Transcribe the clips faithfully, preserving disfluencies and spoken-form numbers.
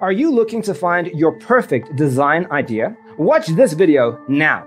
Are you looking to find your perfect design idea? Watch this video now.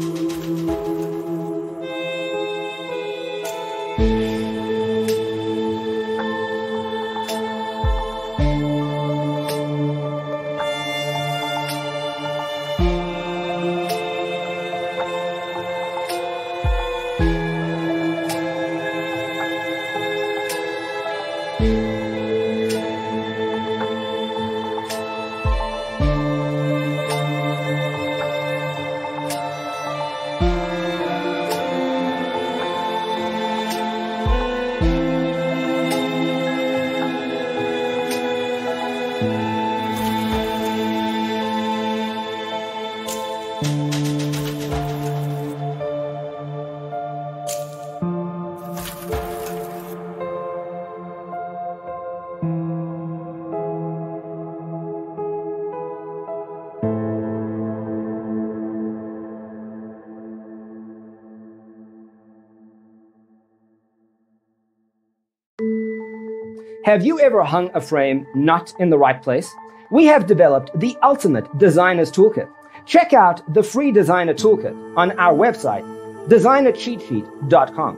Have you ever hung a frame not in the right place? We have developed the ultimate designer's toolkit. Check out the free designer toolkit on our website, designer cheat sheet dot com.